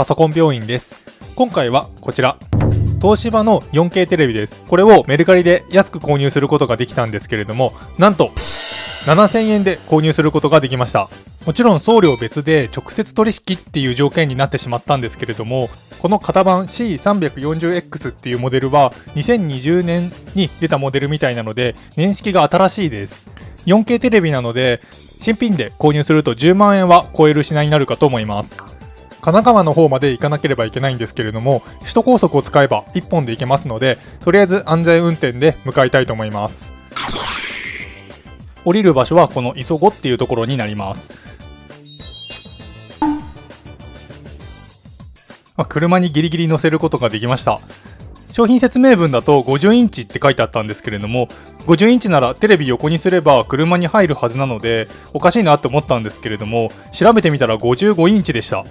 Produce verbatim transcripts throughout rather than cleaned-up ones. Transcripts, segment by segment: パソコン病院です。今回はこちら東芝の よんケー テレビです。これをメルカリで安く購入することができたんですけれども、なんとななせんえんで購入することができました。もちろん送料別で直接取引っていう条件になってしまったんですけれども、この型番 シーさんびゃくよんじゅうエックス っていうモデルはにせんにじゅうねんに出たモデルみたいなので年式が新しいです。 よんケー テレビなので新品で購入するとじゅうまんえんは超える品になるかと思います。神奈川の方まで行かなければいけないんですけれども、首都高速を使えばいっぽんで行けますので、とりあえず安全運転で向かいたいと思います。降りる場所はこの磯子っていうところになります。あ、車にギリギリ乗せることができました。商品説明文だとごじゅうインチって書いてあったんですけれども、ごじゅうインチならテレビ横にすれば車に入るはずなのでおかしいなと思ったんですけれども、調べてみたらごじゅうごインチでした。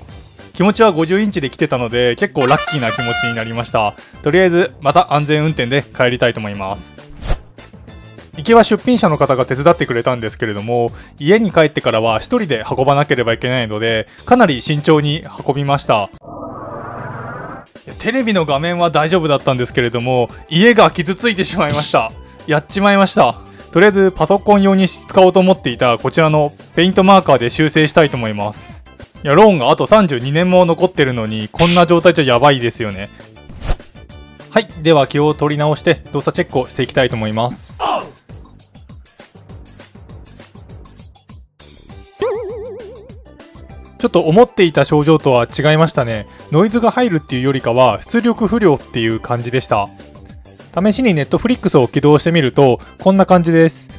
気持ちはごじゅうインチで来てたので結構ラッキーな気持ちになりました。とりあえずまた安全運転で帰りたいと思います。行きは出品者の方が手伝ってくれたんですけれども、家に帰ってからはひとりで運ばなければいけないのでかなり慎重に運びました。テレビの画面は大丈夫だったんですけれども、家が傷ついてしまいました。やっちまいました。とりあえずパソコン用に使おうと思っていたこちらのペイントマーカーで修正したいと思います。いや、ローンがあとさんじゅうにねんも残ってるのにこんな状態じゃやばいですよね。はい、では気を取り直して動作チェックをしていきたいと思います。ちょっと思っていた症状とは違いましたね。ノイズが入るっていうよりかは出力不良っていう感じでした。試しに Netflix を起動してみるとこんな感じです。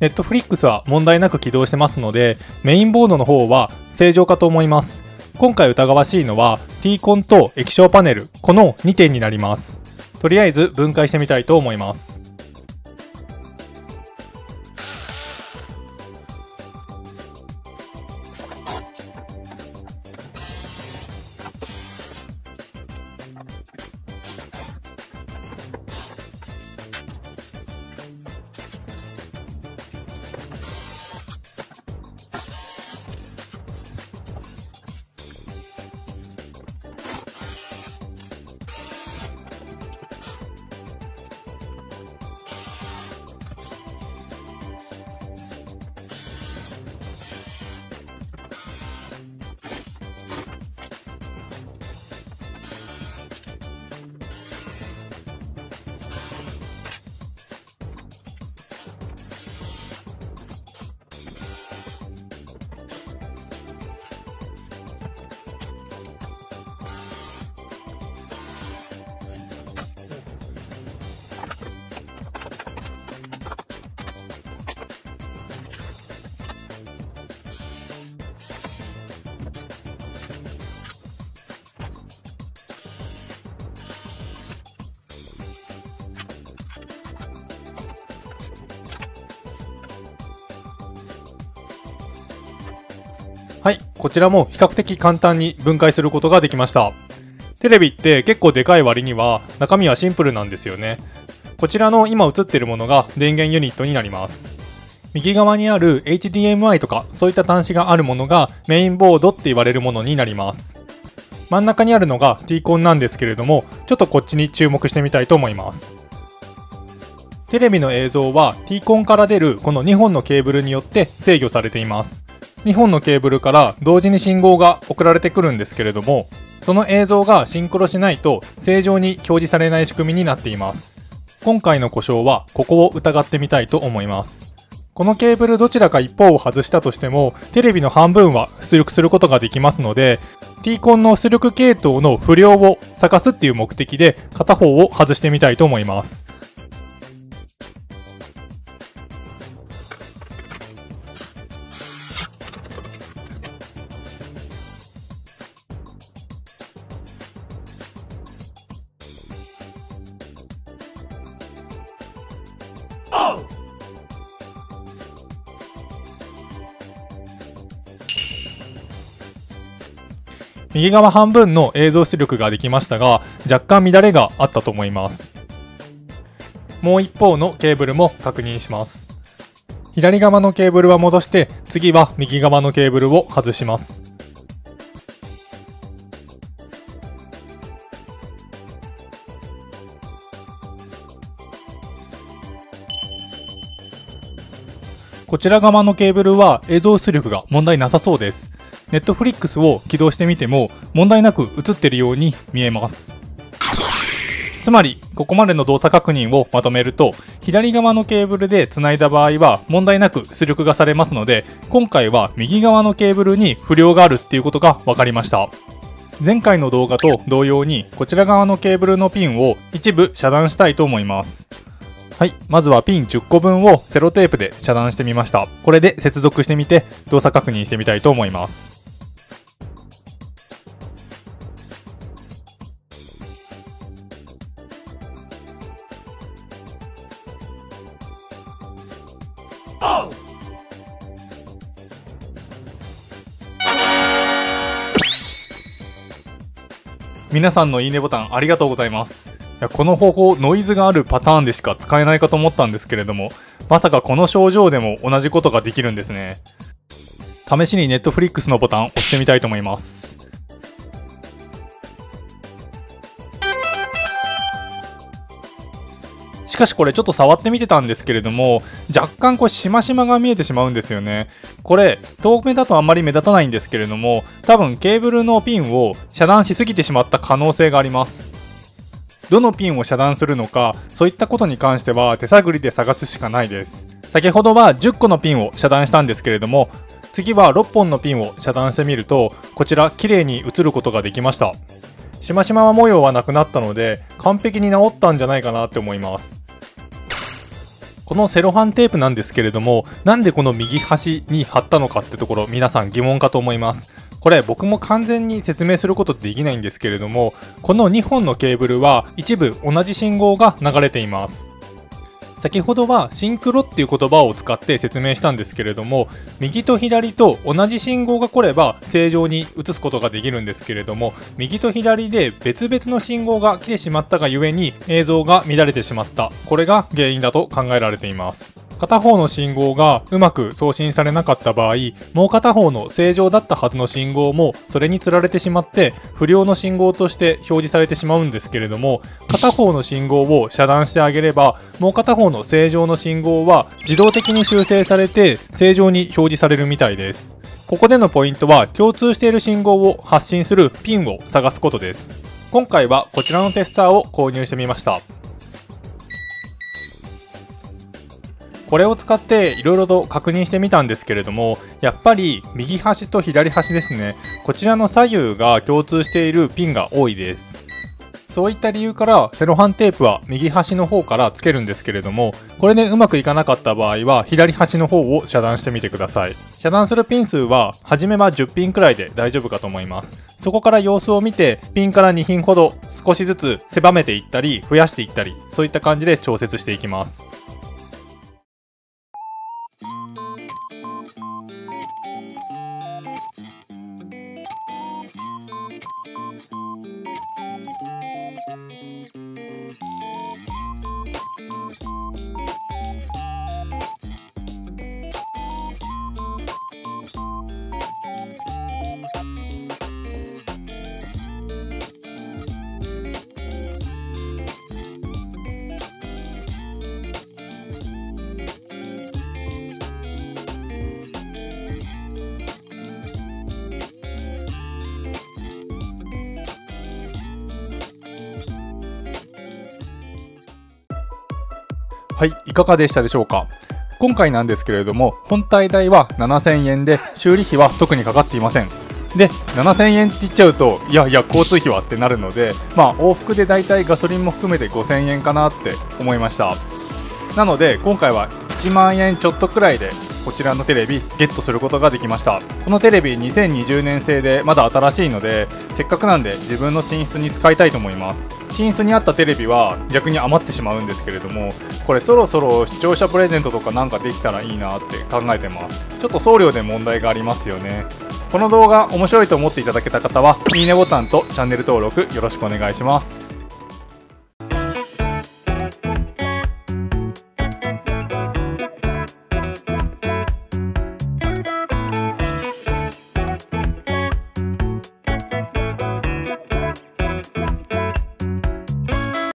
Netflix は問題なく起動してますのでメインボードの方は正常かと思います。今回疑わしいのは T コンと液晶パネル、このにてんになります。とりあえず分解してみたいと思います。はい、こちらも比較的簡単に分解することができました。テレビって結構でかい割には中身はシンプルなんですよね。こちらの今映っているものが電源ユニットになります。右側にある エイチディーエムアイ とかそういった端子があるものがメインボードって言われるものになります。真ん中にあるのが T コンなんですけれども、ちょっとこっちに注目してみたいと思います。テレビの映像は T コンから出るこのにほんのケーブルによって制御されています。にほんのケーブルから同時に信号が送られてくるんですけれども、その映像がシンクロしないと正常に表示されない仕組みになっています。今回の故障はここを疑ってみたいと思います。このケーブルどちらか一方を外したとしてもテレビの半分は出力することができますので、 T コンの出力系統の不良を探すっていう目的で片方を外してみたいと思います。右側半分の映像出力ができましたが若干乱れがあったと思います。もう一方のケーブルも確認します。左側のケーブルは戻して次は右側のケーブルを外します。こちら側のケーブルは映像出力が問題なさそうです。Netflix を起動してみても問題なく映っているように見えます。つまり、ここまでの動作確認をまとめると、左側のケーブルで繋いだ場合は問題なく出力がされますので、今回は右側のケーブルに不良があるっていうことが分かりました。前回の動画と同様に、こちら側のケーブルのピンを一部遮断したいと思います。はい、まずはピンじゅっこぶんをセロテープで遮断してみました。これで接続してみて動作確認してみたいと思います。皆さんのいいねボタンありがとうございます。いや、この方法ノイズがあるパターンでしか使えないかと思ったんですけれども、まさかこの症状でも同じことができるんですね。試しに Netflix のボタンを押してみたいと思います。しかしこれちょっと触ってみてたんですけれども、若干こうしましまが見えてしまうんですよね。これ遠目だとあんまり目立たないんですけれども、多分ケーブルのピンを遮断しすぎてしまった可能性があります。どのピンを遮断するのか、そういったことに関しては手探りで探すしかないです。先ほどはじゅっこのピンを遮断したんですけれども、次はろっぽんのピンを遮断してみると、こちら綺麗に映ることができました。しましま模様はなくなったので完璧に治ったんじゃないかなって思います。このセロハンテープなんですけれども、なんでこの右端に貼ったのかってところ、皆さん疑問かと思います。これ僕も完全に説明することってできないんですけれども、このにほんのケーブルは一部同じ信号が流れています。先ほどはシンクロっていう言葉を使って説明したんですけれども、右と左と同じ信号が来れば正常に映すことができるんですけれども、右と左で別々の信号が来てしまったがゆえに映像が乱れてしまった。これが原因だと考えられています。片方の信号がうまく送信されなかった場合、もう片方の正常だったはずの信号もそれにつられてしまって不良の信号として表示されてしまうんですけれども、片方の信号を遮断してあげれば、もう片方の正常の信号は自動的に修正されて正常に表示されるみたいです。ここでのポイントは、共通している信号を発信するピンを探すことです。今回はこちらのテスターを購入してみました。これを使っていろいろと確認してみたんですけれども、やっぱり右端と左端ですね、こちらの左右が共通しているピンが多いです。そういった理由からセロハンテープは右端の方からつけるんですけれども、これでうまくいかなかった場合は左端の方を遮断してみてください。遮断するピン数は初めはじゅっピンくらいで大丈夫かと思います。そこから様子を見てピンからにひんほど少しずつ狭めていったり増やしていったり、そういった感じで調節していきます。はい、いかがでしたでしょうか。今回なんですけれども、本体代はななせんえんで、修理費は特にかかっていません。で、ななせんえんって言っちゃうと、いやいや交通費はってなるので、まあ往復でだいたいガソリンも含めてごせんえんかなって思いました。なので今回はいちまんえんちょっとくらいでこちらのテレビゲットすることができました。このテレビにせんにじゅうねん製でまだ新しいので、せっかくなんで自分の寝室に使いたいと思います。寝室にあったテレビは逆に余ってしまうんですけれども、これそろそろ視聴者プレゼントとかなんかできたらいいなって考えてます。ちょっと送料で問題がありますよね。この動画面白いと思っていただけた方は、いいねボタンとチャンネル登録よろしくお願いします。